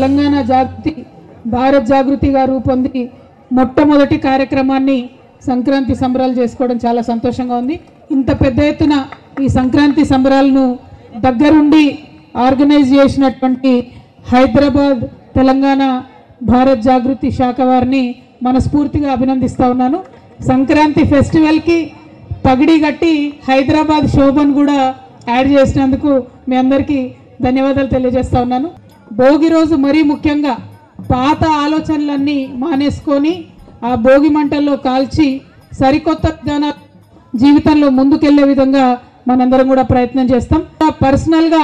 తెలంగాణ జాగృతి భారత్ జాగృతిగా రూపొంది మొట్టమొదటి కార్యక్రమాన్ని సంక్రాంతి సంబరాలు చేసుకోవడం చాలా సంతోషంగా ఉంది। ఇంత పెద్ద ఎత్తున ఈ సంక్రాంతి సంబరాలను దగ్గరుండి ఆర్గనైజ్ చేసినటువంటి హైదరాబాద్ తెలంగాణ భారత్ జాగృతి శాఖ వారిని మనస్ఫూర్తిగా అభినందిస్తా ఉన్నాను। సంక్రాంతి ఫెస్టివల్ కి పగడి గట్టి హైదరాబాద్ శోభను కూడా యాడ్ చేసినందుకు మీ అందరికీ ధన్యవాదాలు తెలియజేస్తా ఉన్నాను। భోగి రోజు మరీ ముఖ్యంగా పాత ఆలోచనలన్నీ మానేసుకొని ఆ భోగి మంటల్లో కాల్చి సరికొత్త విధానాల జీవితంలో ముందుకెళ్లే విధంగా మనందరం కూడా ప్రయత్నం చేస్తాం। పర్సనల్ గా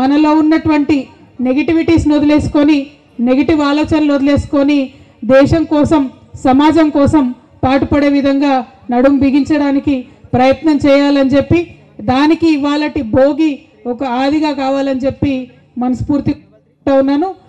మనలో ఉన్నటువంటి నెగటివిటీస్ వదిలేసుకొని నెగటివ్ ఆలోచనలు వదిలేసుకొని దేశం కోసం సమాజం కోసం పాటుపడే విధంగా నడుం బిగించడానికి ప్రయత్నం చేయాలని చెప్పి దానికి ఇవాలటి భోగి ఒక ఆదిగా కావాలని చెప్పి మనస్ఫూర్తిగా ఉన్నాను।